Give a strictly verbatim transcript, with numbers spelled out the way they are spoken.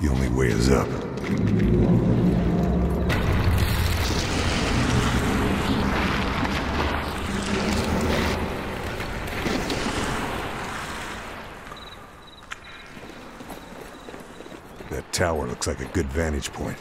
The only way is up. That tower looks like a good vantage point.